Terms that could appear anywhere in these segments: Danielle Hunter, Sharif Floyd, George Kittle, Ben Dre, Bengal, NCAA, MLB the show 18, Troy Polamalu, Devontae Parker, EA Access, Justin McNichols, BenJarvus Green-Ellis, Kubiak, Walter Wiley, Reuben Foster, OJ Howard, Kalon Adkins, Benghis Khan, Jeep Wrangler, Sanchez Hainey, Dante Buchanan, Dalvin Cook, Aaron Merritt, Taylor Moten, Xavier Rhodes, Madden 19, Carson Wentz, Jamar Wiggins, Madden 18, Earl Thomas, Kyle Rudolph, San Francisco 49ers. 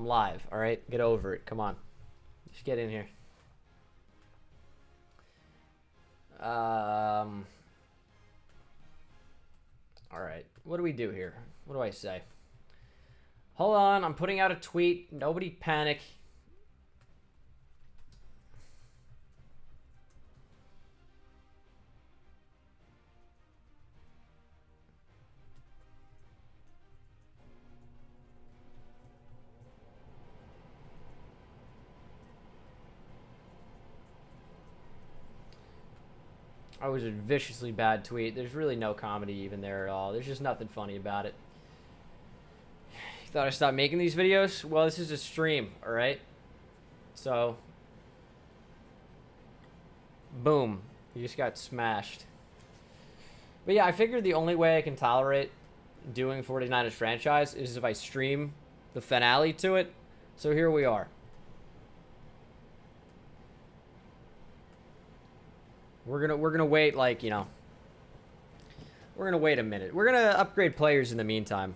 I'm live, all right? Get over it. Come on. Just get in here. All right. What do we do here? What do I say? Hold on. I'm putting out a tweet. Nobody panic. I was a viciously bad tweet. There's really no comedy even there at all. There's just nothing funny about it. You thought I stopped making these videos? Well, this is a stream, all right? So, boom. You just got smashed. But yeah, I figured the only way I can tolerate doing 49ers franchise is if I stream the finale to it. So here we are. We're gonna wait, like, you know, we're gonna wait a minute. We're gonna upgrade players in the meantime.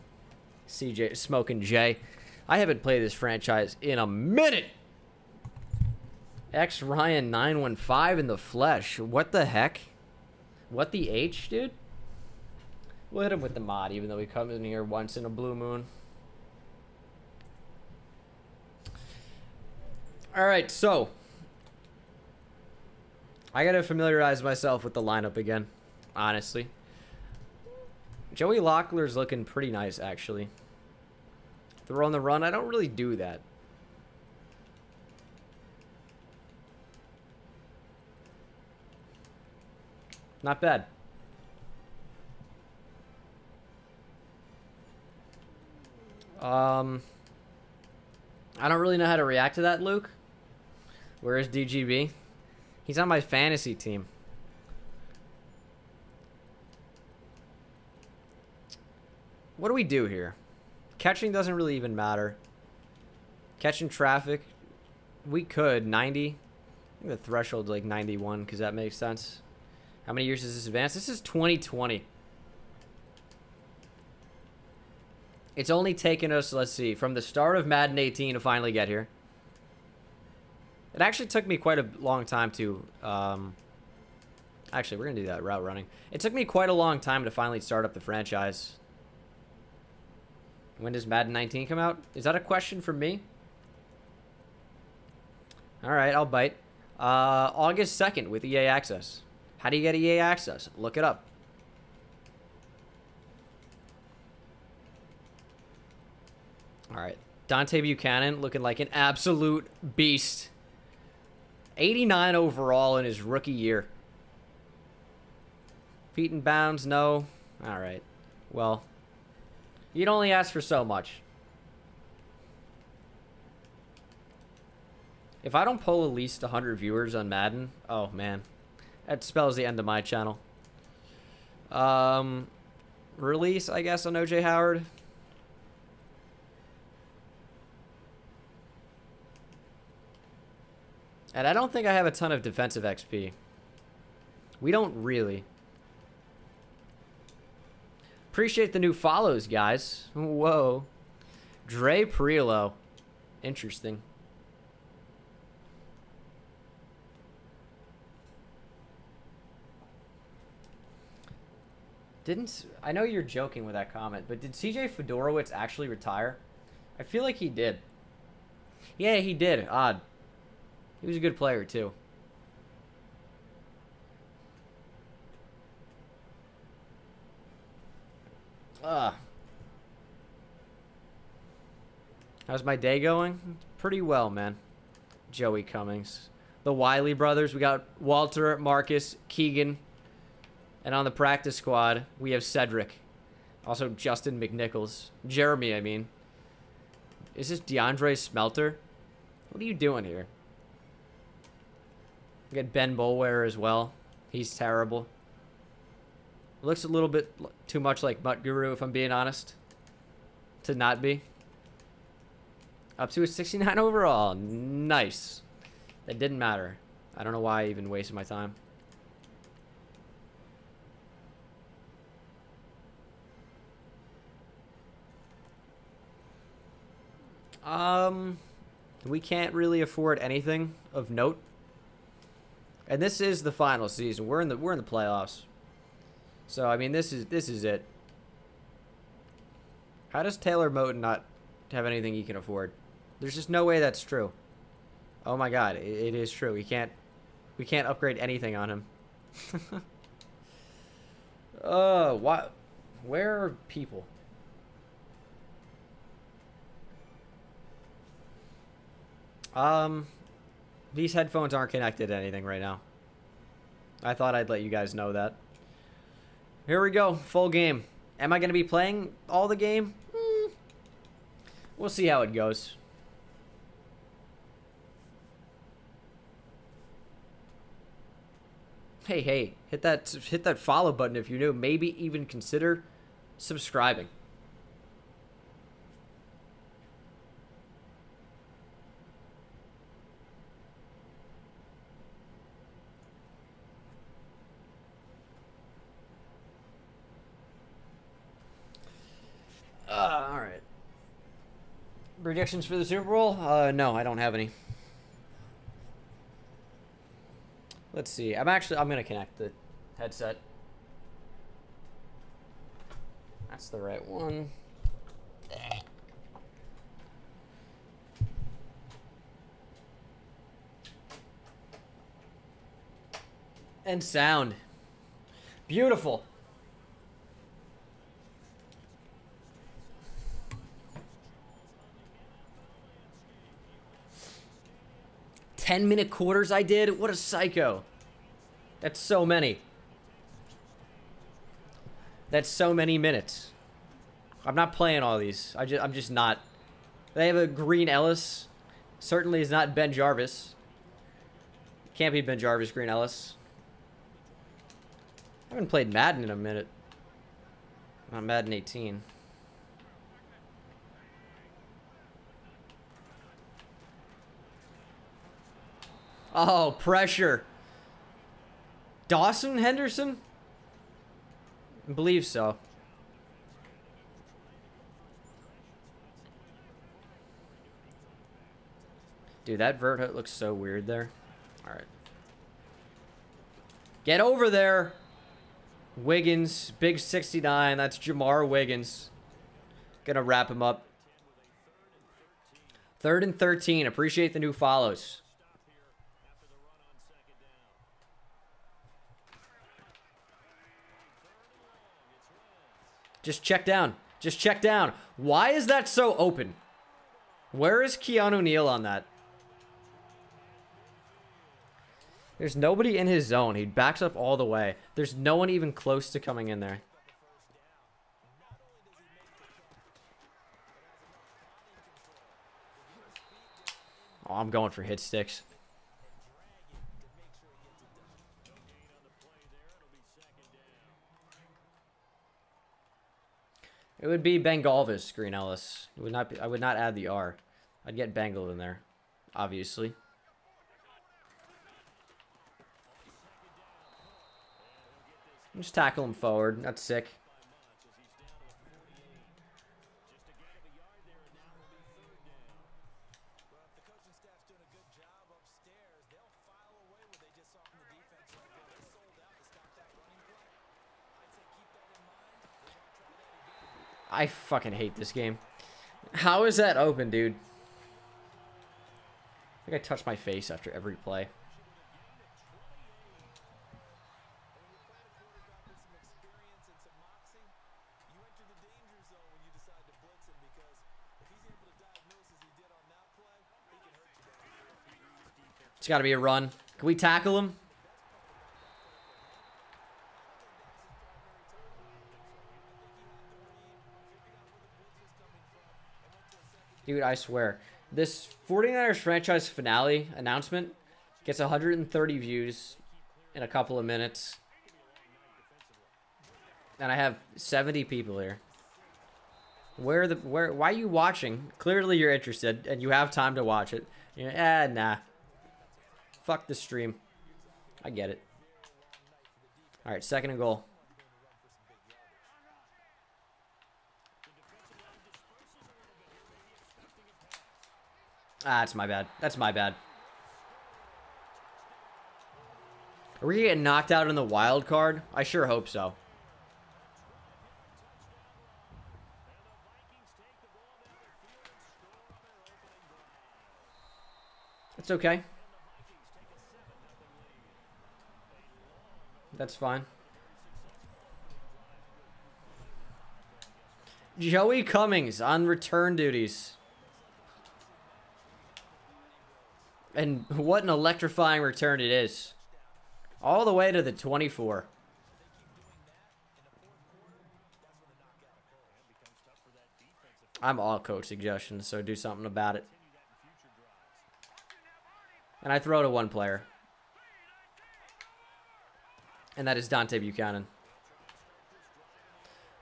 CJ Smokin' Jay, I haven't played this franchise in a minute. X Ryan 915 in the flesh. What the heck? What the H, dude? We'll hit him with the mod, even though he comes in here once in a blue moon. All right, so. I gotta familiarize myself with the lineup again, honestly. Joey Locklear's looking pretty nice, actually. Throw on the run, I don't really do that. Not bad. I don't really know how to react to that, Luke. Where is DGB? He's on my fantasy team. What do we do here? Catching doesn't really even matter. Catching traffic. We could. 90. I think the threshold's like 91 because that makes sense. How many years is this advanced? This is 2020. It's only taken us, let's see, from the start of Madden 18 to finally get here. It actually took me quite a long time to, actually, we're going to do that route running. It took me quite a long time to finally start up the franchise. When does Madden 19 come out? Is that a question for me? All right, I'll bite. August 2nd with EA Access. How do you get EA Access? Look it up. All right. Dante Buchanan looking like an absolute beast. 89 overall in his rookie year. Feet in bounds, no. All right. Well, you'd only ask for so much. If I don't pull at least 100 viewers on Madden, oh, man. That spells the end of my channel. Release, I guess, on OJ Howard. And I don't think I have a ton of defensive XP. We don't really. Appreciate the new follows, guys. Whoa. Dre Prelo. Interesting. Didn't... I know you're joking with that comment, but did CJ Fedorowicz actually retire? I feel like he did. Yeah, he did. Odd. He was a good player, too. How's my day going? Pretty well, man. Joey Cummings. The Wiley brothers. We got Walter, Marcus, Keegan. And on the practice squad, we have Cedric. Also, Justin McNichols. Jeremy, I mean. Is this DeAndre Smelter? What are you doing here? Get Ben Bolware as well. He's terrible. Looks a little bit too much like Mutt Guru, if I'm being honest. To not be. Up to a 69 overall. Nice. That didn't matter. I don't know why I even wasted my time. We can't really afford anything of note. And this is the final season. We're in the playoffs. So I mean, this is it. How does Taylor Moten not have anything he can afford? There's just no way that's true. Oh my God, it is true. We can't upgrade anything on him. Why? Where are people? These headphones aren't connected to anything right now. I thought I'd let you guys know that. Here we go, full game. Am I going to be playing all the game? We'll see how it goes. Hey, hit that follow button if you're new. Maybe even consider subscribing. Alright. Predictions for the Super Bowl? No, I don't have any. Let's see. I'm going to connect the headset. That's the right one. And sound. Beautiful. Ten-minute quarters I did? What a psycho. That's so many. That's so many minutes. I'm not playing all these. I'm just not. They have a Green-Ellis. Certainly is not BenJarvus. Can't be BenJarvus Green-Ellis. I haven't played Madden in a minute. Not Madden 18. Oh, pressure. Dawson Henderson? I believe so. Dude, that vert hook looks so weird there. All right. Get over there. Wiggins, big 69. That's Jamar Wiggins. Gonna wrap him up. 3rd and 13. Appreciate the new follows. Just check down. Just check down. Why is that so open? Where is Keanu Neal on that? There's nobody in his zone. He backs up all the way. There's no one even close to coming in there. Oh, I'm going for hit sticks. It would be BenJarvus Green-Ellis. It would not be, I would not add the R. I'd get Bengal in there, obviously. Just tackle him forward. That's sick. I fucking hate this game. How is that open, dude? I think I touch my face after every play. It's got to be a run. Can we tackle him? Dude, I swear. This 49ers franchise finale announcement gets 130 views in a couple of minutes. And I have 70 people here. Why are you watching? Clearly you're interested and you have time to watch it. You're, nah. Fuck the stream. I get it. All right, 2nd and goal. Ah, that's my bad. That's my bad. Are we getting knocked out in the wild card? I sure hope so. It's okay. That's fine. Joey Cummings on return duties. And what an electrifying return it is. All the way to the 24. I'm all coach suggestions, so do something about it. And I throw to one player. And that is Dante Buchanan.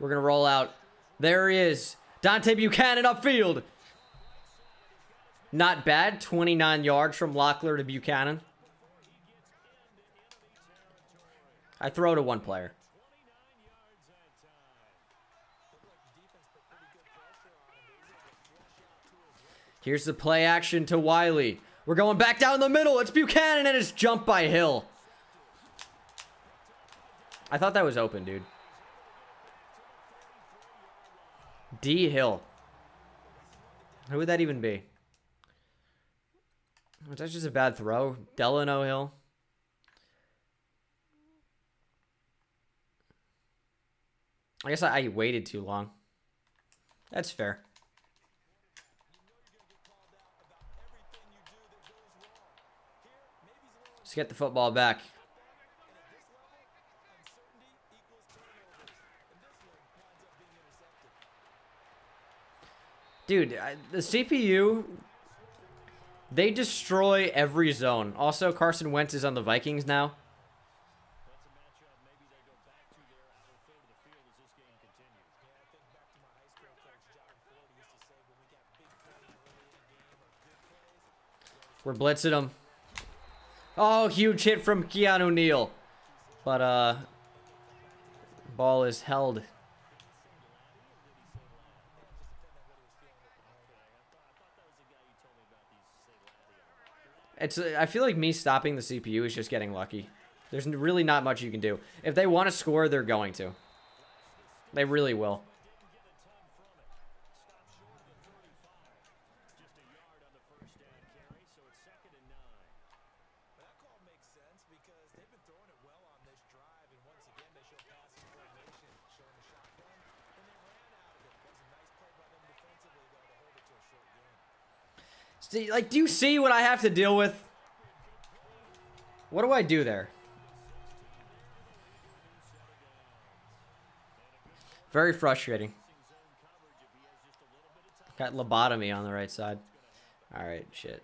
We're going to roll out. There he is. Dante Buchanan upfield. Not bad. 29 yards from Locklear to Buchanan. I throw to one player. Here's the play action to Wiley. We're going back down the middle. It's Buchanan and it's jumped by Hill. I thought that was open, dude. D. Hill. Who would that even be? Was that just a bad throw? Delano Hill. I guess I waited too long. That's fair. Let's get the football back. Dude, the CPU, they destroy every zone. Also, Carson Wentz is on the Vikings now. We're blitzing him. Oh, huge hit from Keanu Neal. But, ball is held. It's, I feel like me stopping the CPU is just getting lucky. There's really not much you can do. If they want to score, they're going to. They really will. Like, do you see what I have to deal with? What do I do there? Very frustrating. Got lobotomy on the right side. All right, shit.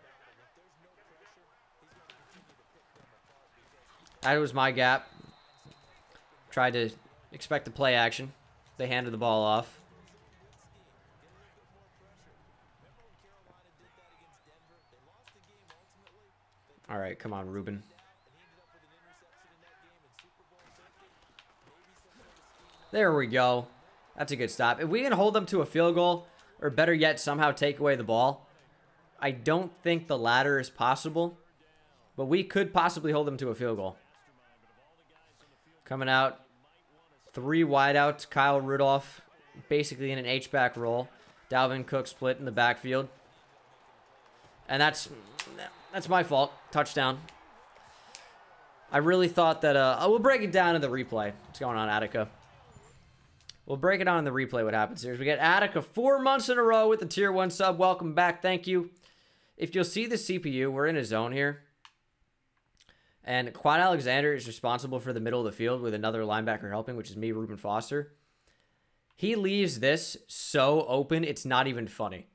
That was my gap. Tried to expect the play action. They handed the ball off. All right, come on, Reuben. There we go. That's a good stop. If we can hold them to a field goal, or better yet, somehow take away the ball, I don't think the latter is possible, but we could possibly hold them to a field goal. Coming out, three wideouts. Kyle Rudolph basically in an H-back roll. Dalvin Cook split in the backfield. And that's my fault. Touchdown. I really thought that... we'll break it down in the replay. What's going on, Attica? We'll break it down in the replay what happens here. We get Attica 4 months in a row with the Tier 1 sub. Welcome back. Thank you. If you'll see the CPU, we're in a zone here. And Kwon Alexander is responsible for the middle of the field with another linebacker helping, which is me, Reuben Foster. He leaves this so open, it's not even funny.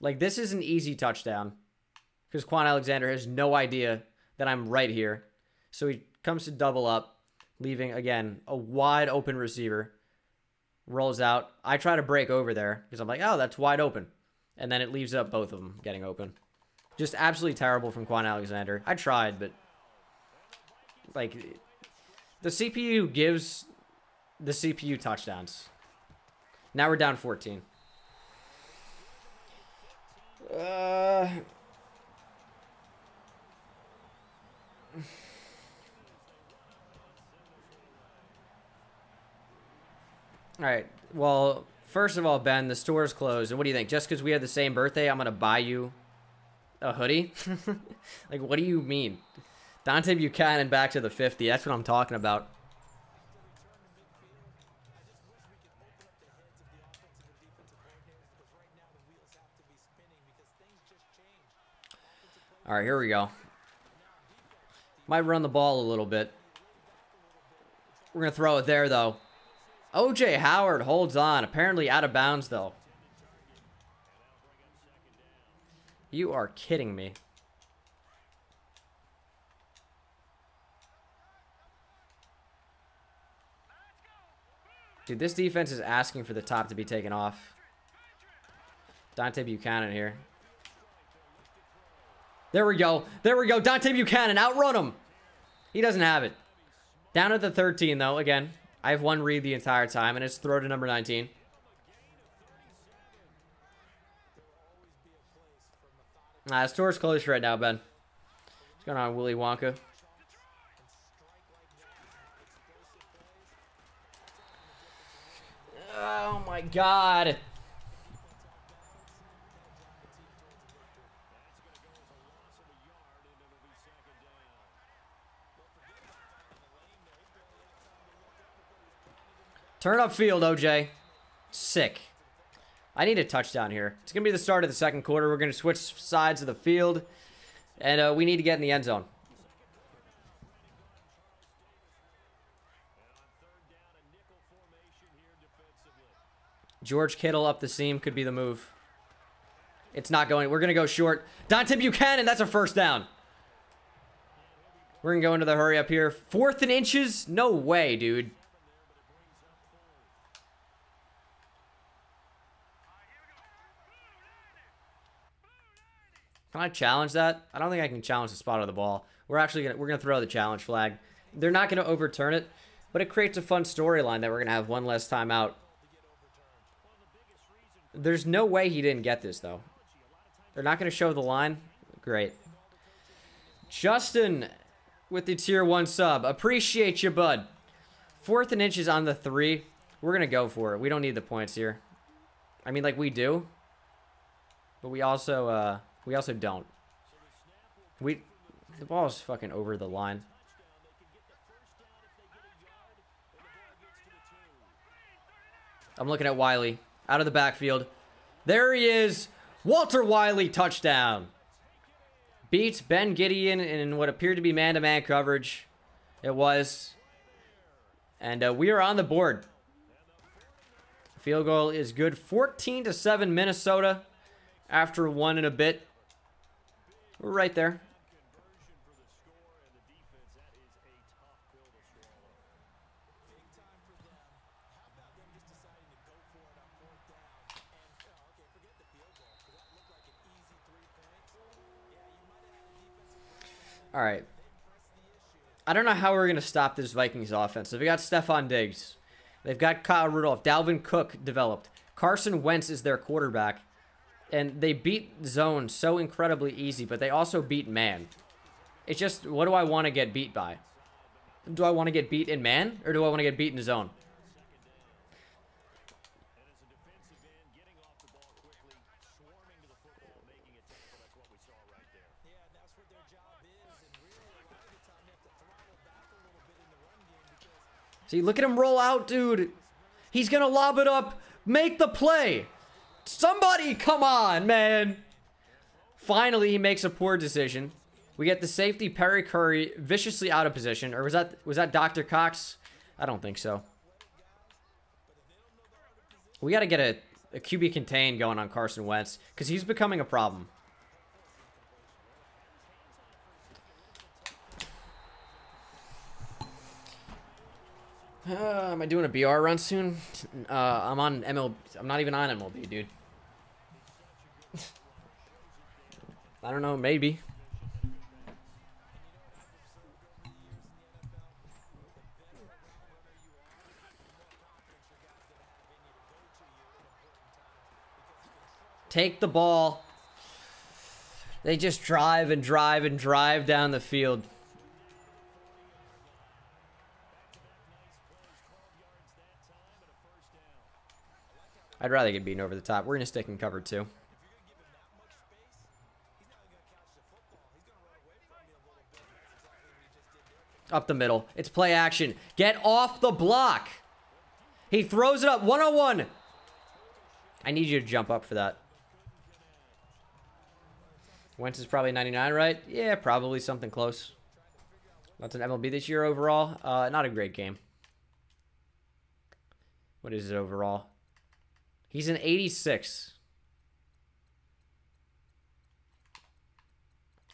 Like, this is an easy touchdown. Because Kwon Alexander has no idea that I'm right here. So he comes to double up, leaving, again, a wide open receiver. Rolls out. I try to break over there because I'm like, oh, that's wide open. And then it leaves up both of them getting open. Just absolutely terrible from Kwon Alexander. I tried, but... like, the CPU gives the CPU touchdowns. Now we're down 14. All right. Well, first of all, Ben, the store's closed. And what do you think? Just because we had the same birthday, I'm going to buy you a hoodie? Like, what do you mean? Dante Buchanan back to the 50. That's what I'm talking about. All right, here we go. Might run the ball a little bit. We're going to throw it there, though. OJ Howard holds on. Apparently out of bounds, though. You are kidding me. Dude, this defense is asking for the top to be taken off. Dante Buchanan here. There we go. There we go. Dante Buchanan. Outrun him. He doesn't have it. Down at the 13, though. Again, I have one read the entire time, and it's throw to number 19. The store's closed right now, Ben. What's going on, Willy Wonka? Oh, my God. Turn up field, OJ. Sick. I need a touchdown here. It's going to be the start of the second quarter. We're going to switch sides of the field. And we need to get in the end zone. George Kittle up the seam could be the move. It's not going. We're going to go short. Dante Buchanan, that's a first down. We're going to go into the hurry up here. 4th and inches? No way, dude. Can I challenge that? I don't think I can challenge the spot of the ball. We're gonna throw the challenge flag. They're not gonna overturn it, but it creates a fun storyline that we're gonna have one less timeout. There's no way he didn't get this though. They're not gonna show the line. Great. Justin with the tier 1 sub. Appreciate you, bud. 4th and inches on the 3. We're gonna go for it. We don't need the points here. I mean, like, we do, but we also don't. The ball is fucking over the line. I'm looking at Wiley. Out of the backfield. There he is. Walter Wiley, touchdown. Beats Ben Gedeon in what appeared to be man-to-man coverage. It was. And we are on the board. Field goal is good. 14-7 Minnesota. After 1 and a bit. We're right there. All right. I don't know how we're going to stop this Vikings offense. They've got Stefon Diggs. They've got Kyle Rudolph. Dalvin Cook developed. Carson Wentz is their quarterback. And they beat zone so incredibly easy, but they also beat man. It's just, what do I want to get beat by? Do I want to get beat in man, or do I want to get beat in zone? See, look at him roll out, dude. He's going to lob it up. Make the play. Somebody, come on, man. Finally, he makes a poor decision. We get the safety, Perry Curry, viciously out of position. Or was that Dr. Cox? I don't think so. We got to get a QB contain going on Carson Wentz, because he's becoming a problem. Am I doing a BR run soon? I'm on MLB. I'm not even on MLB, dude. I don't know, maybe. Take the ball. They just drive and drive and drive down the field. I'd rather get beaten over the top. We're going to stick in cover two. Up the middle. It's play action. Get off the block. He throws it up. One-on-one. I need you to jump up for that. Wentz is probably 99, right? Yeah, probably something close. That's an MLB this year overall. Not a great game. What is it overall? He's an 86.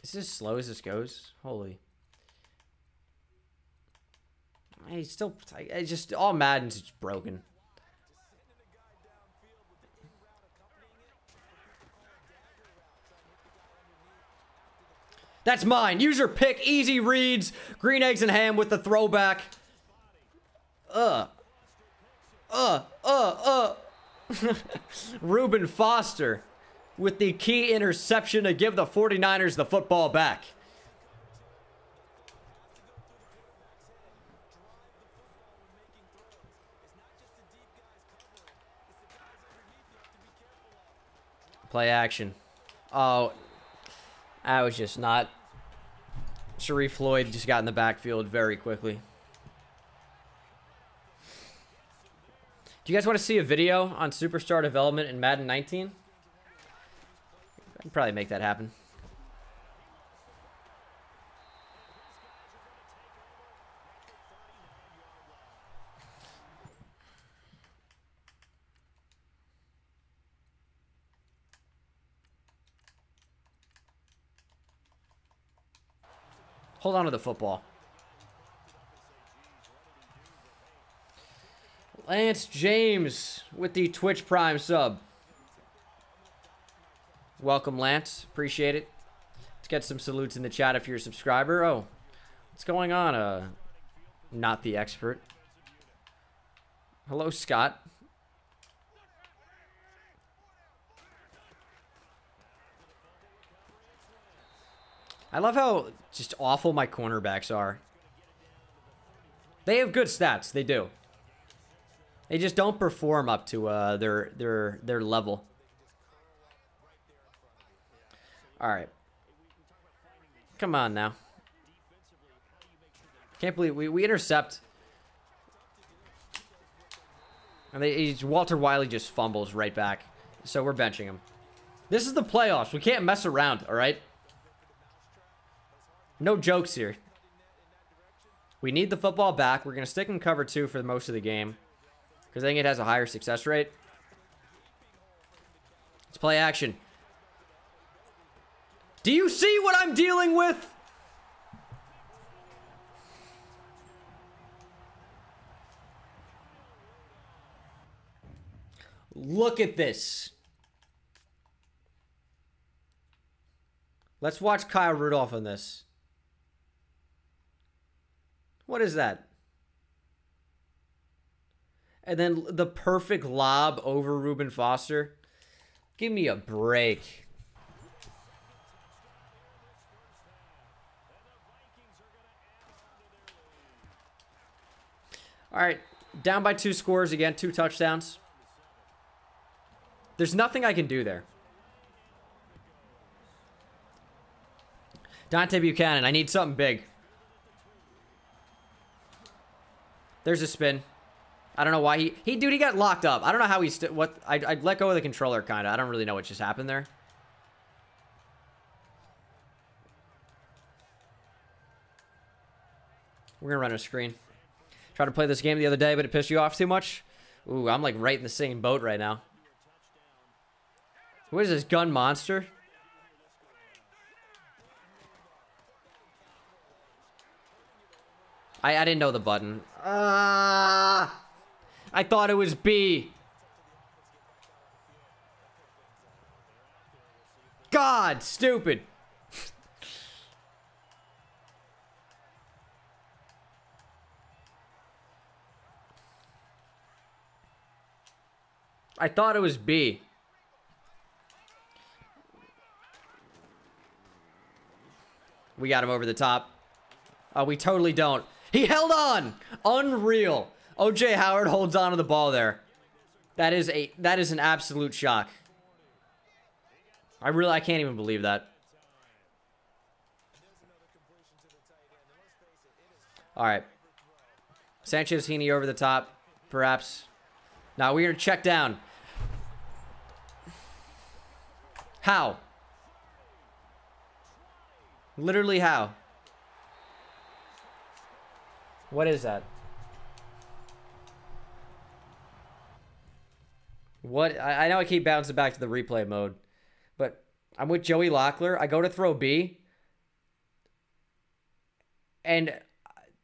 Is this as slow as this goes? Holy. He's still... It's just... All Madden's just broken. That's mine. User pick. Easy reads. Green eggs and ham with the throwback. Reuben Foster with the key interception to give the 49ers the football back. Play action. Oh, I was just not. Sharif Floyd just got in the backfield very quickly. Do you guys want to see a video on superstar development in Madden 19? I can probably make that happen. Hold on to the football. Lance James with the Twitch Prime sub. Welcome, Lance. Appreciate it. Let's get some salutes in the chat if you're a subscriber. Oh, what's going on? Not the expert. Hello, Scott. I love how just awful my cornerbacks are. They have good stats. They do. They just don't perform up to their level. All right. Come on now. Can't believe we intercept. And Walter Wiley just fumbles right back. So we're benching him. This is the playoffs. We can't mess around, all right? No jokes here. We need the football back. We're going to stick in cover two for most of the game. Because I think it has a higher success rate. Let's play action. Do you see what I'm dealing with? Look at this. Let's watch Kyle Rudolph on this. What is that? And then the perfect lob over Reuben Foster. Give me a break. All right. Down by 2 scores again. 2 touchdowns. There's nothing I can do there. Dante Buchanan. I need something big. There's a spin. I don't know why dude, he got locked up. I don't know how he I'd let go of the controller, kind of. I don't really know what just happened there. We're going to run a screen. Tried to play this game the other day, but it pissed you off too much. Ooh, I'm like right in the same boat right now. Who is this gun monster? I didn't know the button. I thought it was B. God, stupid. I thought it was B. We got him over the top. Oh, we totally don't. He held on. Unreal. OJ Howard holds on to the ball there. That is an absolute shock. I can't even believe that. All right. Sanchez Hainey over the top, perhaps. Now we're gonna check down. How? Literally how? What is that? What? I know I keep bouncing back to the replay mode, but I'm with Joey Locklear. I go to throw B, and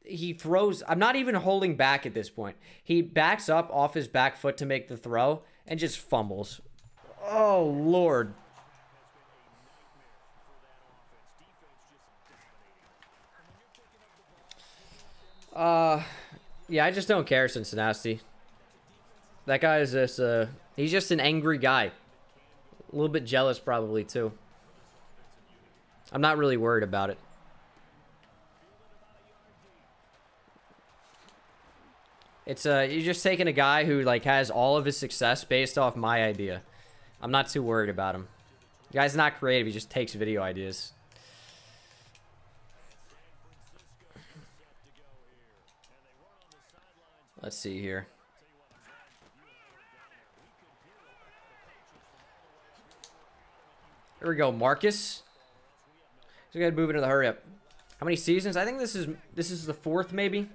he throws. I'm not even holding back at this point. He backs up off his back foot to make the throw and just fumbles. Oh, Lord. Yeah, I just don't care, Cincinnati. That guy is this, he's just an angry guy. A little bit jealous, probably, too. I'm not really worried about it. It's, you're just taking a guy who, like, has all of his success based off my idea. I'm not too worried about him. The guy's not creative, he just takes video ideas. Let's see here. There we go, Marcus. So we gotta move into the hurry up. How many seasons? I think this is the fourth, maybe.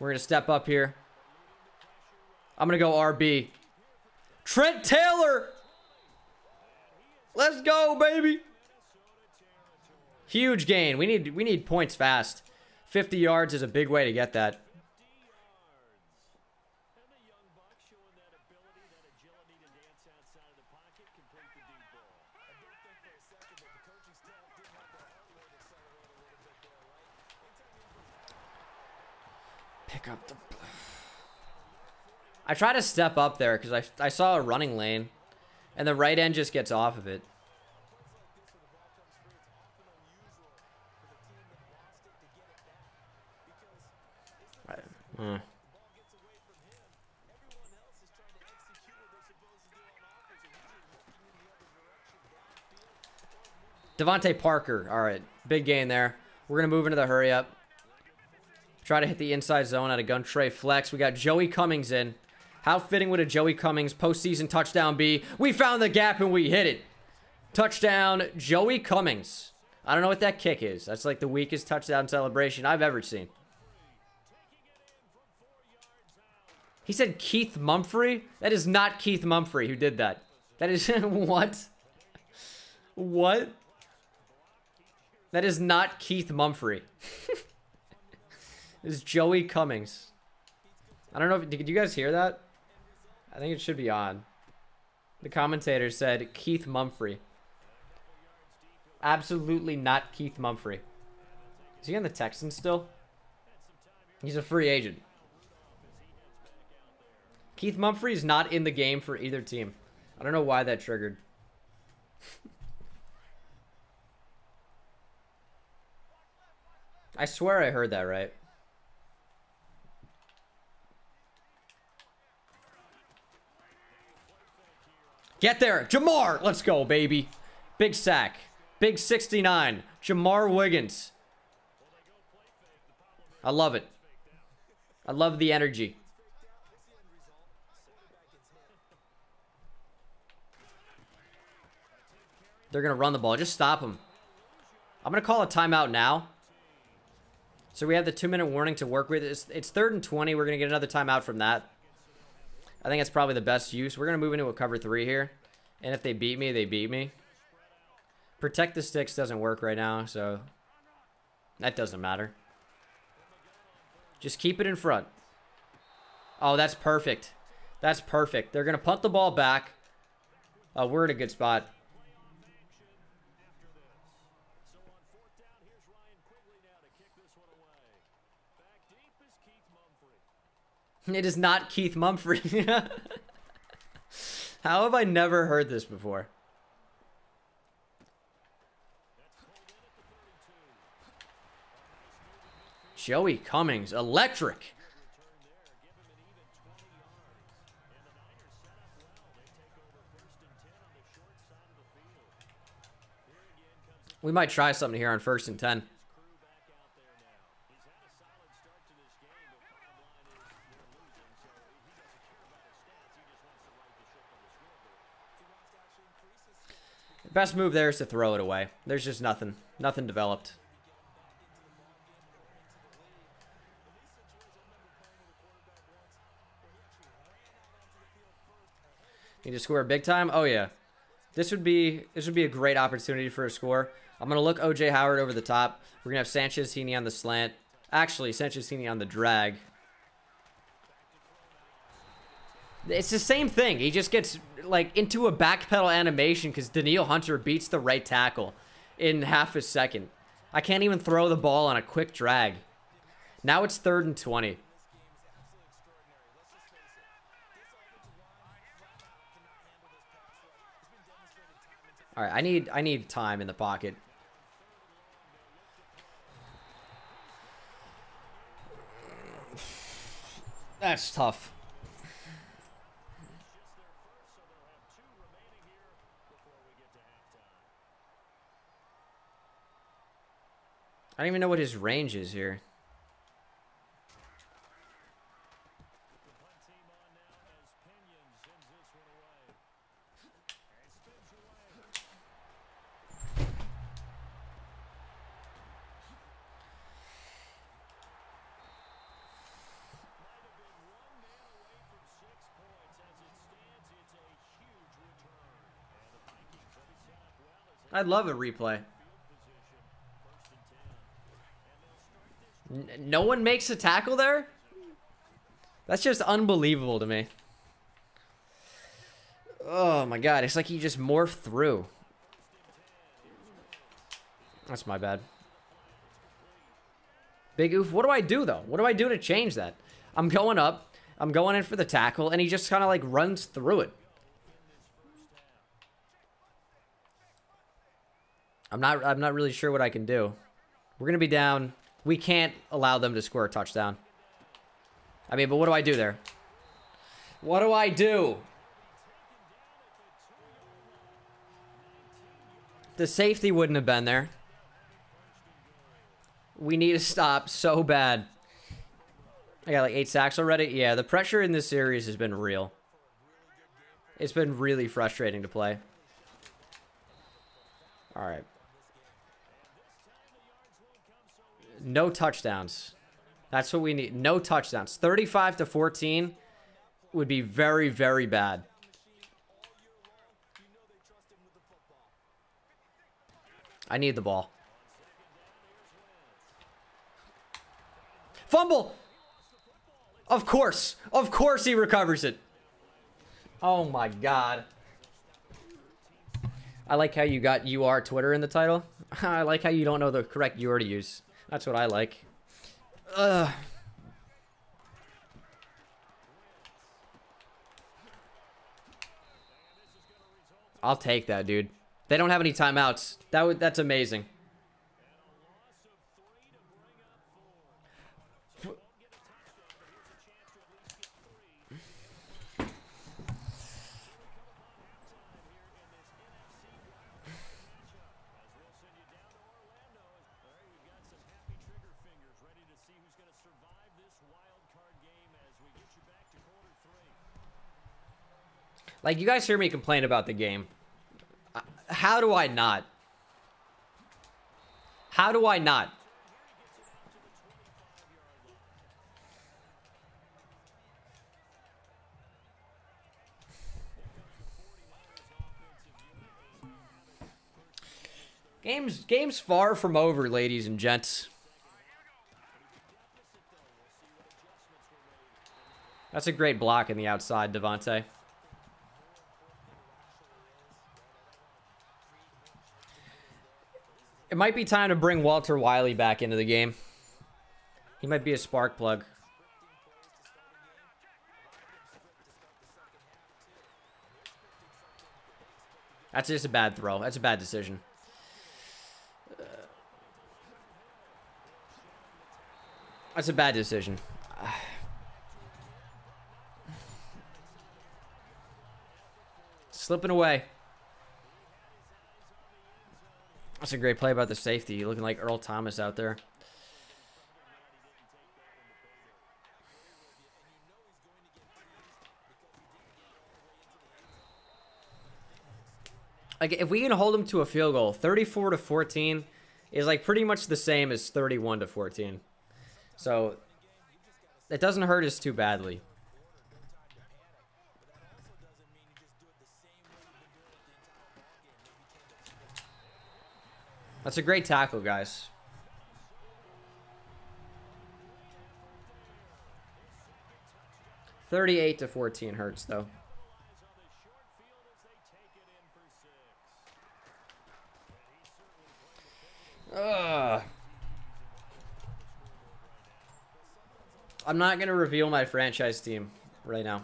We're gonna step up here. I'm gonna go RB. Trent Taylor. Let's go, baby. Huge gain. We need points fast. 50 yards is a big way to get that. Pick up the... I try to step up there because I saw a running lane and the right end just gets off of it. Mm. Devontae Parker. All right. Big gain there. We're going to move into the hurry up. Try to hit the inside zone out of gun tray flex. We got Joey Cummings in. How fitting would a Joey Cummings postseason touchdown be? We found the gap and we hit it. Touchdown, Joey Cummings. I don't know what that kick is. That's like the weakest touchdown celebration I've ever seen. He said Keith Mumphrey? That is not Keith Mumphrey who did that. That is... what? What? That is not Keith Mumphrey. It's Joey Cummings. I don't know if... did you guys hear that? I think it should be on. The commentator said Keith Mumphrey. Absolutely not Keith Mumphrey. Is he on the Texans still? He's a free agent. Keith Mumphrey is not in the game for either team. I don't know why that triggered. I swear I heard that right. Get there, Jamar! Let's go, baby. Big sack. Big 69. Jamar Wiggins. I love it. I love the energy. They're going to run the ball. Just stop them. I'm going to call a timeout now. So we have the 2-minute warning to work with. It's 3rd and 20. We're going to get another timeout from that. I think that's probably the best use. We're going to move into a cover 3 here. And if they beat me, they beat me. Protect the sticks doesn't work right now, so that doesn't matter. Just keep it in front. Oh, that's perfect. That's perfect. They're going to punt the ball back. Oh, we're in a good spot. It is not Keith Mumphrey. How have I never heard this before? Joey Cummings, electric. We might try something here on 1st and 10. The best move there is to throw it away. There's just nothing developed. Need to score big time? Oh yeah. This would be a great opportunity for a score. I'm going to look OJ Howard over the top. We're going to have Sanchez Hainey on the slant. Actually, Sanchez Hainey on the drag. It's the same thing. He just gets like into a backpedal animation because Danielle Hunter beats the right tackle in half a second. I can't even throw the ball on a quick drag. Now it's 3rd and 20. All right, I need time in the pocket. That's tough. I don't even know what his range is here. I'd love a replay. No one makes a tackle there? That's just unbelievable to me. Oh my god, it's like he just morphed through. That's my bad. Big oof. What do I do though? What do I do to change that? I'm going up. I'm going in for the tackle and he just kind of like runs through it. I'm not really sure what I can do. We're going to be down. We can't allow them to score a touchdown. I mean, but what do I do there? What do I do? The safety wouldn't have been there. We need to stop so bad. I got like 8 sacks already. Yeah, the pressure in this series has been real. It's been really frustrating to play. All right. No touchdowns. That's what we need. No touchdowns. 35-14 would be very, very bad. I need the ball. Fumble! Of course. Of course he recovers it. Oh, my God. I like how you got UR Twitter in the title. I like how you don't know the correct UR to use. That's what I like. Ugh. I'll take that, dude. They don't have any timeouts. That's amazing. Like, you guys hear me complain about the game. How do I not? How do I not? Game's far from over, ladies and gents. That's a great block in the outside, Devontae. It might be time to bring Walter Wiley back into the game. He might be a spark plug. That's just a bad throw. That's a bad decision. That's a bad decision. Slipping away. That's a great play about the safety. Looking like Earl Thomas out there. Like, if we can hold them to a field goal, 34 to 14 is like pretty much the same as 31 to 14. So it doesn't hurt us too badly. That's a great tackle, guys. (38 to 14) hurts, though. I'm not going to reveal my franchise team right now.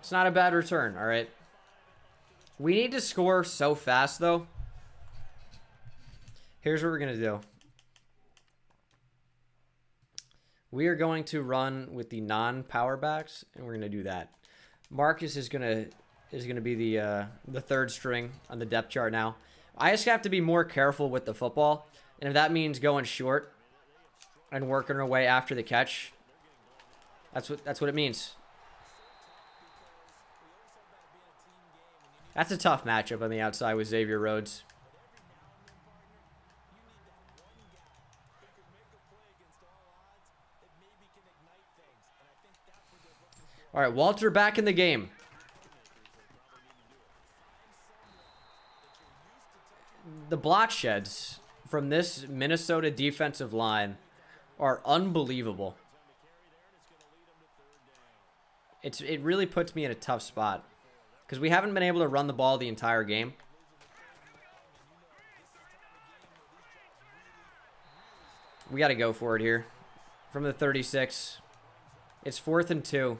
It's not a bad return, all right? We need to score so fast, though. Here's what we're going to do. We are going to run with the non-power backs, and we're going to do that. Marcus is going to... is going to be the third string on the depth chart now. I just have to be more careful with the football. And if that means going short and working our way after the catch, that's what it means. That's a tough matchup on the outside with Xavier Rhodes. All right, Walter back in the game. The block sheds from this Minnesota defensive line are unbelievable. It really puts me in a tough spot because we haven't been able to run the ball the entire game. We got to go for it here. From the 36, it's 4th and 2.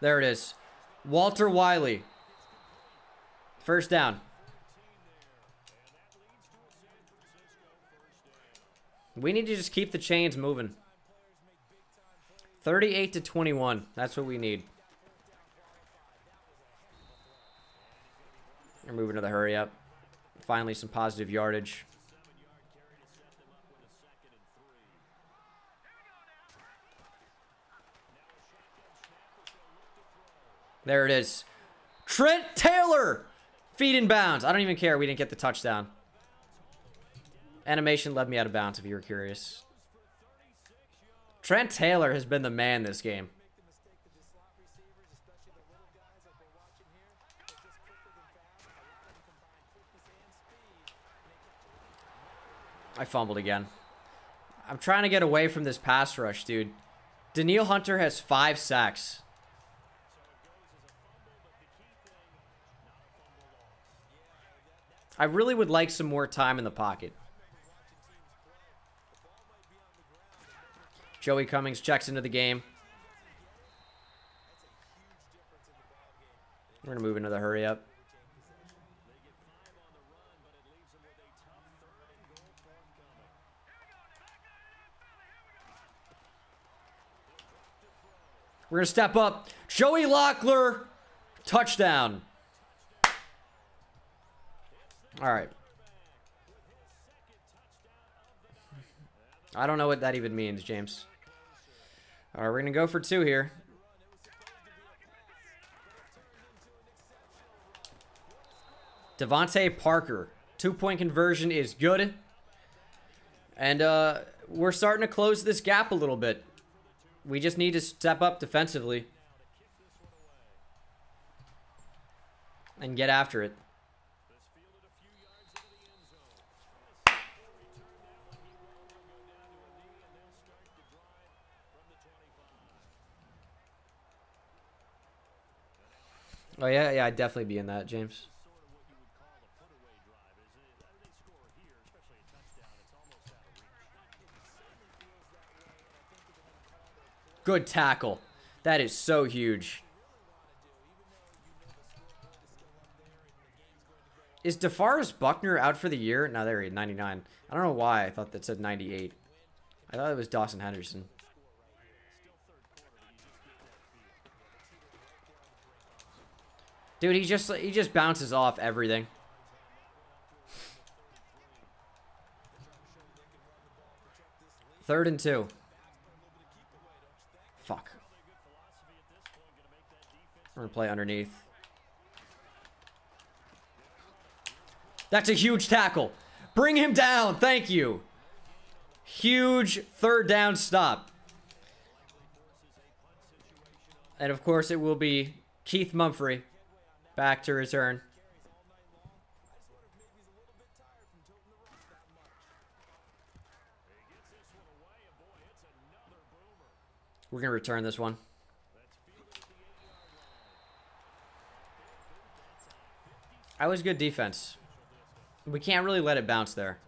There it is. Walter Wiley. First down. We need to just keep the chains moving. 38 to 21. That's what we need. We're moving to the hurry up. Finally, some positive yardage. There it is. Trent Taylor! Feet in bounds. I don't even care. We didn't get the touchdown. Animation led me out of bounds, if you were curious. Trent Taylor has been the man this game. I fumbled again. I'm trying to get away from this pass rush, dude. Danielle Hunter has 5 sacks. I really would like some more time in the pocket. Joey Cummings checks into the game. We're going to move into the hurry up. We're going to step up. Joey Locklear, touchdown. All right. I don't know what that even means, James. All right, we're going to go for 2 here. Devontae Parker. 2-point conversion is good. And we're starting to close this gap a little bit. We just need to step up defensively and get after it. Oh, yeah, yeah, I'd definitely be in that, James. Good tackle. That is so huge. Is DeForest Buckner out for the year? No, there he is, 99. I don't know why I thought that said 98. I thought it was Dawson Henderson. Dude, he just bounces off everything. Third and 2. Fuck. We're gonna play underneath. That's a huge tackle. Bring him down. Thank you. Huge third down stop. And of course it will be Keith Mumphrey back to return. We're going to return this one. That was good defense. We can't really let it bounce there.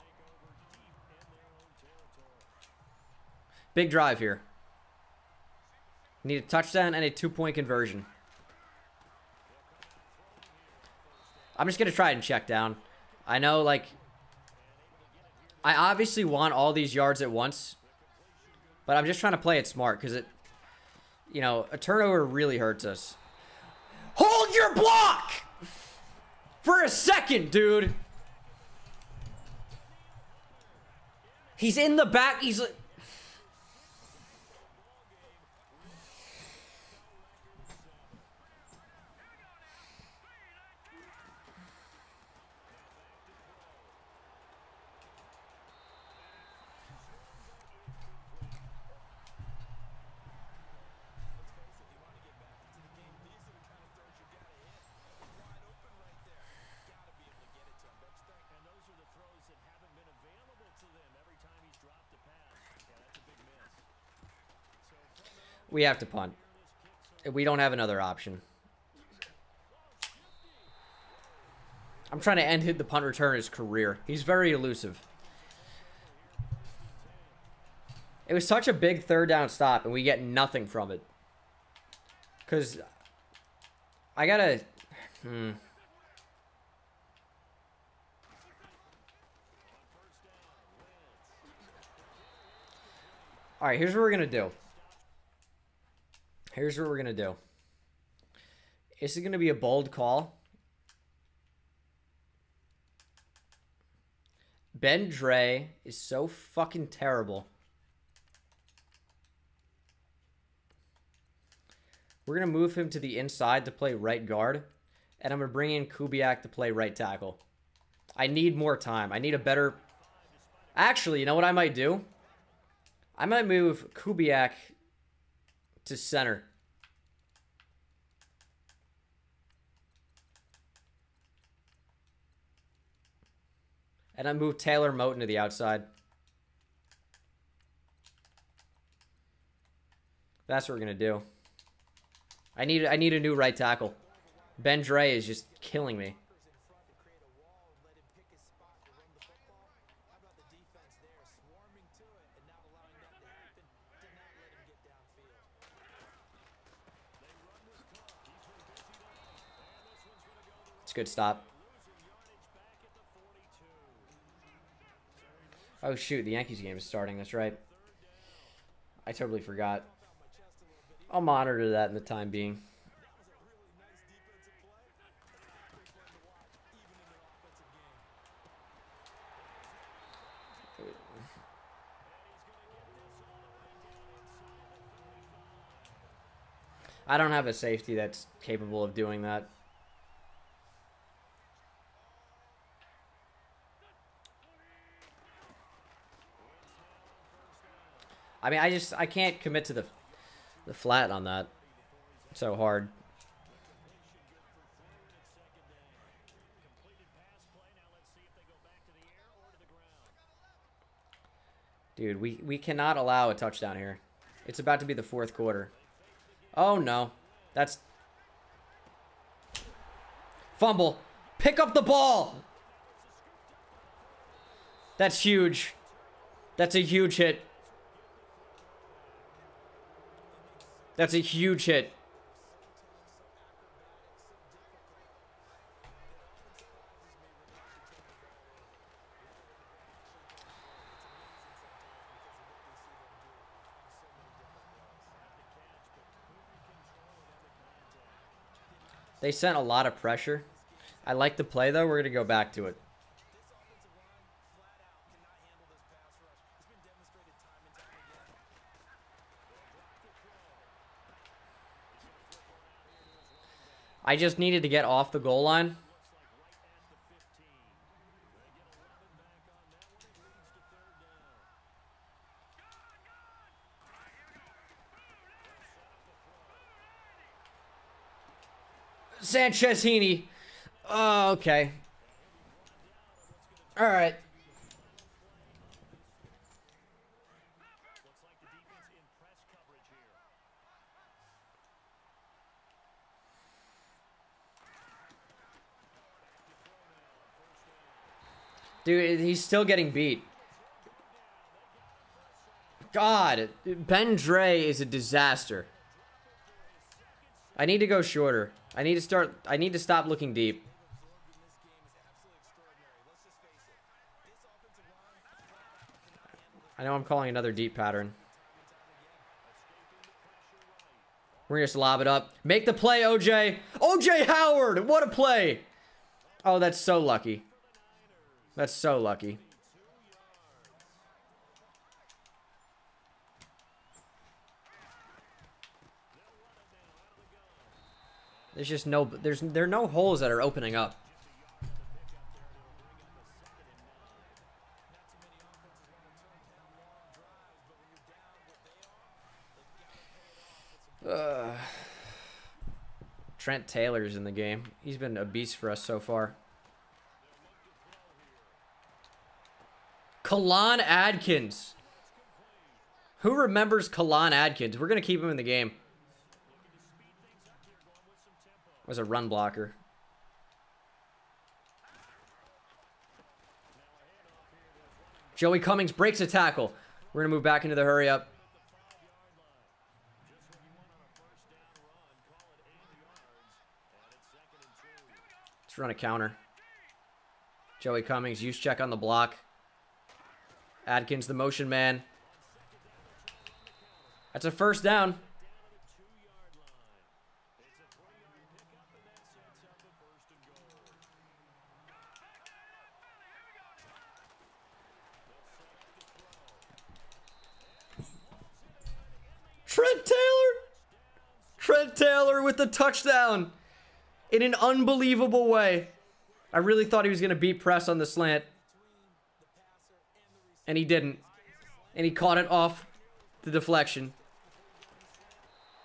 Big drive here. Need a touchdown and a 2-point conversion. I'm just going to try and check down. I know, like, I obviously want all these yards at once, but I'm just trying to play it smart because it, you know, a turnover really hurts us. Hold your block for a second, dude. He's in the back. He's like... We have to punt. We don't have another option. I'm trying to end the punt returner's career. He's very elusive. It was such a big third down stop, and we get nothing from it. Because I got to... All right, here's what we're going to do. Here's what we're going to do. This is going to be a bold call. Ben Dre is so fucking terrible. We're going to move him to the inside to play right guard. And I'm going to bring in Kubiak to play right tackle. I need more time. I need a better... Actually, you know what I might do? I might move Kubiak to center. And I move Taylor Moten to the outside. That's what we're gonna do. I need a new right tackle. Ben Dre is just killing me. Good stop. Oh shoot, the Yankees game is starting. That's right. I totally forgot. I'll monitor that in the time being. I don't have a safety that's capable of doing that. I mean, I can't commit to the flat on that. It's so hard. Dude, we cannot allow a touchdown here. It's about to be the fourth quarter. Oh no. That's Fumble. Pick up the ball. That's huge. That's a huge hit. That's a huge hit. They sent a lot of pressure. I like the play, though. We're going to go back to it. I just needed to get off the goal line. Sanchez Hainey. Oh, okay. All right. Dude, he's still getting beat. God, Ben Dre is a disaster. I need to go shorter. I need to stop looking deep. I know I'm calling another deep pattern. We're gonna just lob it up. Make the play, OJ. OJ Howard, what a play. Oh, that's so lucky. That's so lucky. There's just no, there are no holes that are opening up. Trent Taylor's in the game. He's been a beast for us so far. Kalon Adkins. Who remembers Kalon Adkins? We're going to keep him in the game. Was a run blocker. Joey Cummings breaks a tackle. We're going to move back into the hurry up. Let's run a counter. Joey Cummings, use check on the block. Adkins, the motion man. That's a first down. Trent Taylor with the touchdown in an unbelievable way. I really thought he was going to beat press on the slant. And he didn't. And he caught it off the deflection.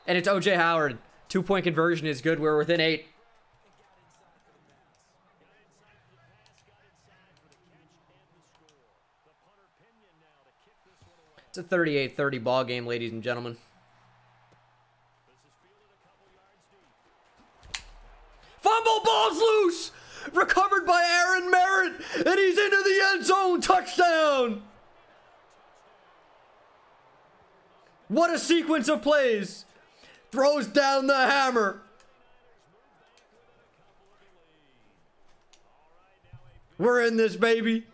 And it's OJ Howard. 2-point conversion is good. We're within 8. It's a 38-30 ball game, ladies and gentlemen. Fumble, ball's loose! Recovered by Aaron Merritt, and he's into the end zone. Touchdown! What a sequence of plays. Throws down the hammer. We're in this, baby.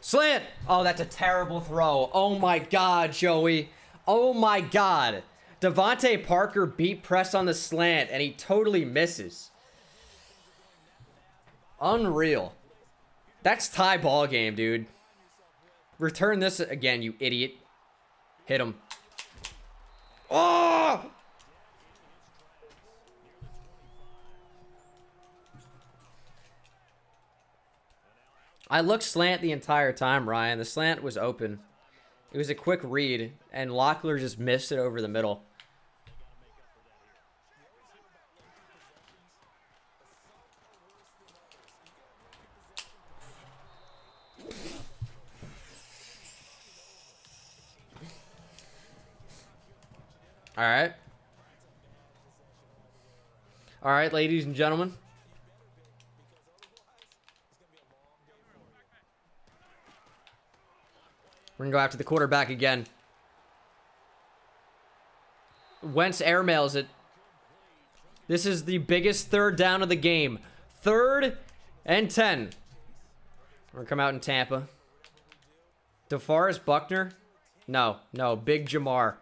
Slant. Oh, that's a terrible throw. Oh my God, Joey. Oh my God. Devontae Parker beat press on the slant, and he totally misses. Unreal. That's tie ball game, dude. Return this again, you idiot. Hit him. Oh! I looked slant the entire time, Ryan. The slant was open. It was a quick read, and Locklear just missed it over the middle. All right. All right, ladies and gentlemen. We're going to go after the quarterback again. Wentz airmails it. This is the biggest third down of the game. 3rd and 10. We're going to come out in Tampa. DeForest Buckner. No. Big Jamar.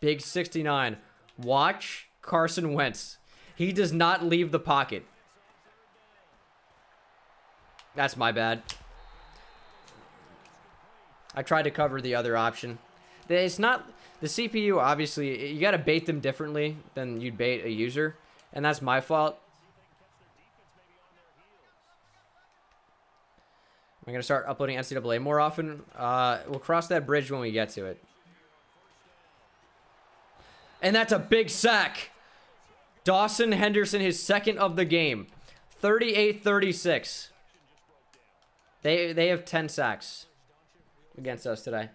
Big 69. Watch Carson Wentz. He does not leave the pocket. That's my bad. I tried to cover the other option. It's not... The CPU, obviously, you got to bait them differently than you'd bait a user. And that's my fault. I'm going to start uploading NCAA more often. We'll cross that bridge when we get to it. And that's a big sack. Dawson Henderson, his second of the game. 38-36. They have 10 sacks against us today.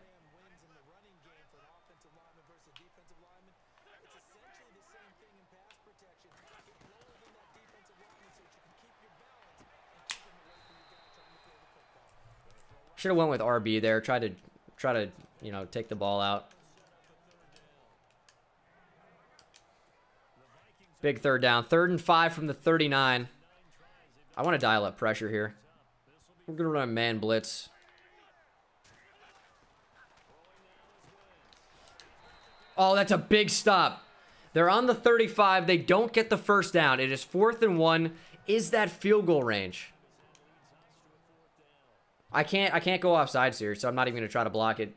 Should have went with RB there. Try to, you know, take the ball out. Big third down. 3rd and 5 from the 39. I want to dial up pressure here. We're going to run a man blitz. Oh, that's a big stop. They're on the 35. They don't get the first down. It is 4th and 1. Is that field goal range? I can't go offsides here, so I'm not even going to try to block it.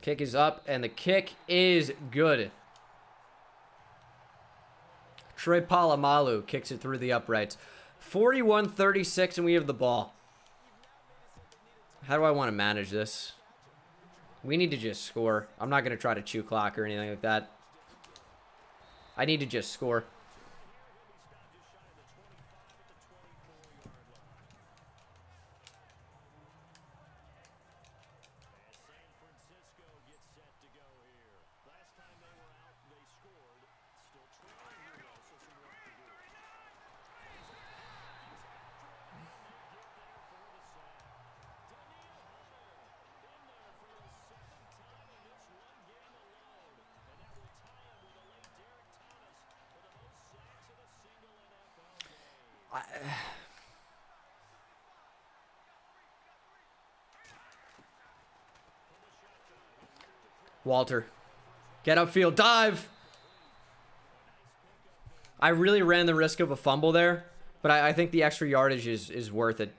Kick is up, and the kick is good. Troy Polamalu kicks it through the uprights. 41-36, and we have the ball. How do I want to manage this? We need to just score. I'm not going to try to chew clock or anything like that. I need to just score. Walter, get upfield, dive. I really ran the risk of a fumble there, but I think the extra yardage is worth it.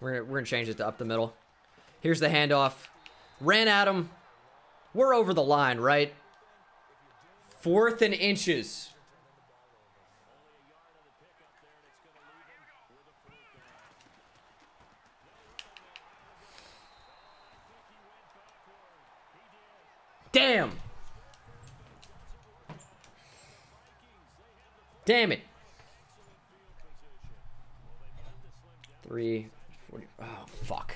We're gonna change it to up the middle. Here's the handoff. Ran at him. We're over the line, right? 4th and inches. Damn. Damn it. 3:40. Oh, fuck.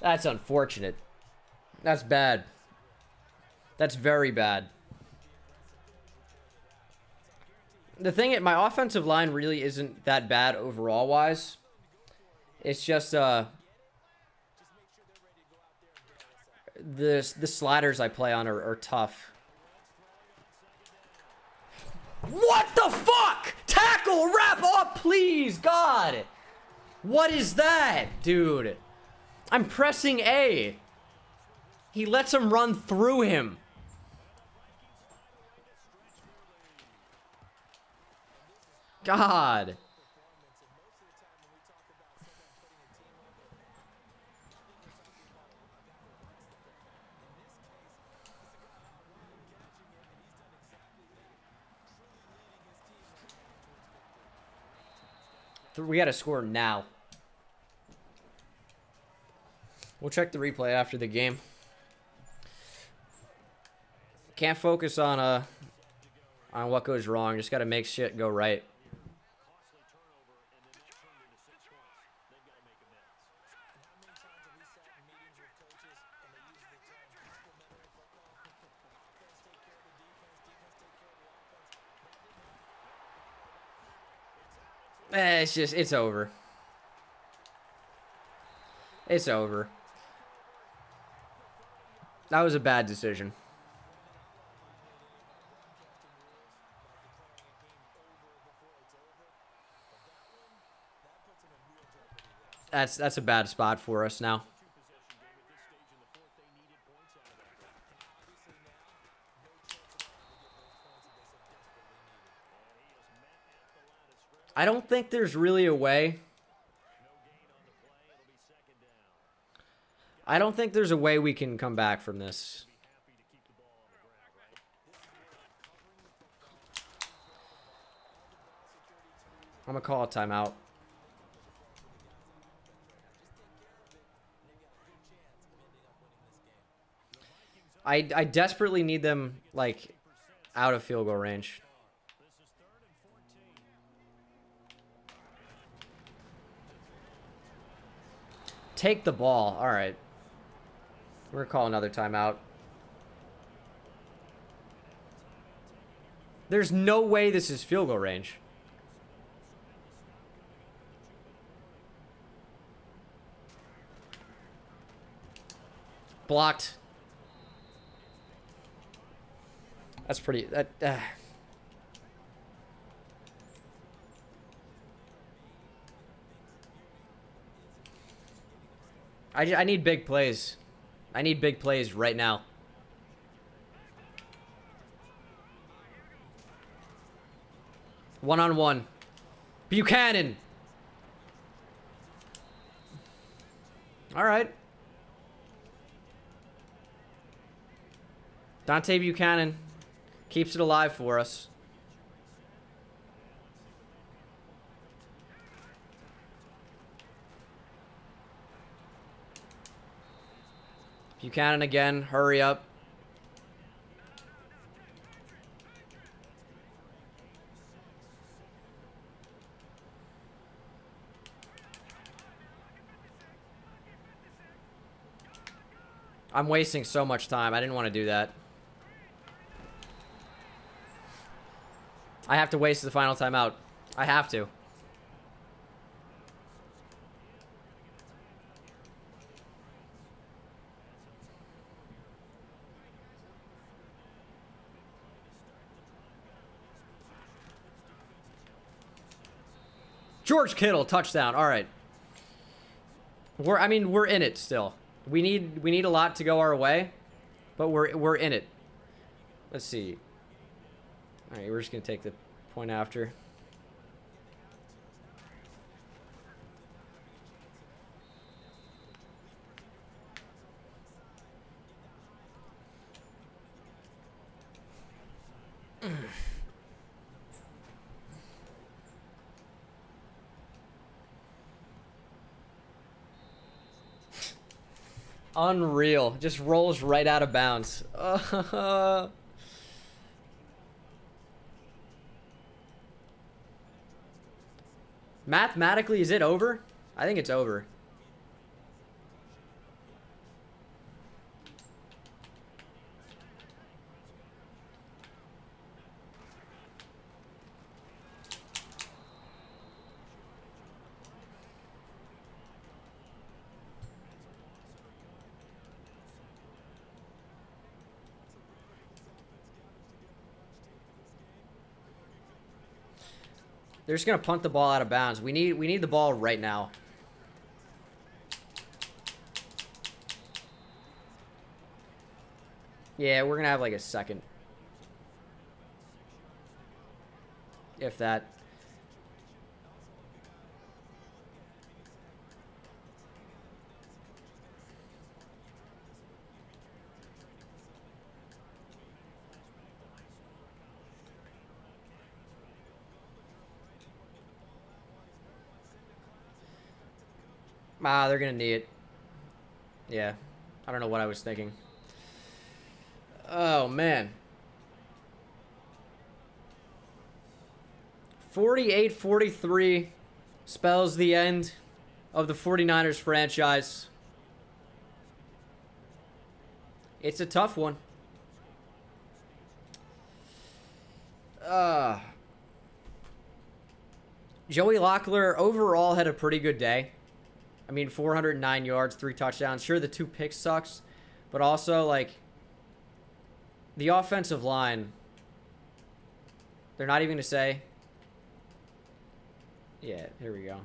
That's unfortunate. That's bad. That's very bad. The thing is, my offensive line really isn't that bad overall wise. It's just the sliders I play on are tough. What the fuck? Tackle, wrap up, please, God. What is that, dude? I'm pressing A. He lets him run through him. God. We gotta score now. We'll check the replay after the game. Can't focus on what goes wrong. Just got to make shit go right. It's just, it's over. It's over. That was a bad decision. That's a bad spot for us now. I don't think there's really a way. I don't think there's a way we can come back from this. I'm gonna call a timeout. I desperately need them like out of field goal range. Take the ball. All right. We're going to call another timeout. There's no way this is field goal range. Blocked. That's pretty... I need big plays. I need big plays right now. One-on-one. Buchanan! All right. Dante Buchanan keeps it alive for us. Buchanan again, hurry up. I'm wasting so much time. I didn't want to do that. I have to waste the final timeout. I have to. George Kittle touchdown. All right, we're in it still. We need a lot to go our way, but we're in it. Let's see. All right, we're just gonna take the point after. Unreal. Just rolls right out of bounds. Mathematically, is it over? I think it's over. They're just gonna punt the ball out of bounds. We need the ball right now. Yeah, we're gonna have like a second, if that. Ah, they're gonna need it. Yeah. I don't know what I was thinking. Oh, man. 48-43 spells the end of the 49ers franchise. It's a tough one. Joey Locklear overall had a pretty good day. I mean, 409 yards, 3 touchdowns. Sure, the 2 picks sucks, but also, like, the offensive line, they're not even going to say. Yeah, here we go.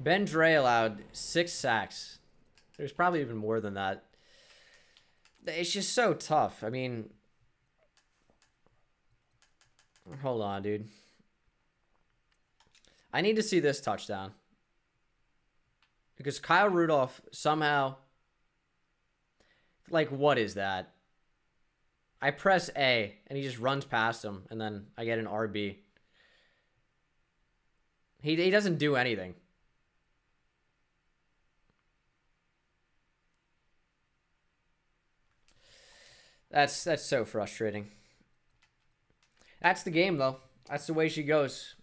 Ben Dre allowed 6 sacks. There's probably even more than that. It's just so tough. I mean, hold on, dude. I need to see this touchdown. Because Kyle Rudolph somehow... Like, what is that? I press A, and he just runs past him, and then I get an RB. He doesn't do anything. That's so frustrating. That's the game, though. That's the way she goes.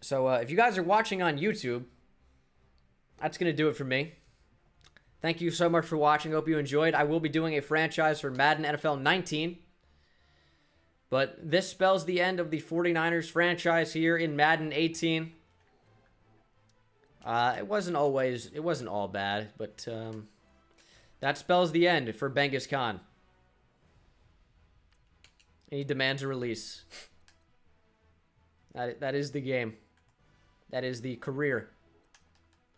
So, if you guys are watching on YouTube, that's going to do it for me. Thank you so much for watching. Hope you enjoyed. I will be doing a franchise for Madden NFL 19. But this spells the end of the 49ers franchise here in Madden 18. It wasn't all bad, but that spells the end for Benghis Khan. He demands a release. That is the game. That is the career.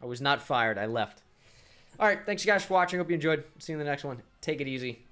I was not fired. I left. All right. Thanks, you guys, for watching. Hope you enjoyed. See you in the next one. Take it easy.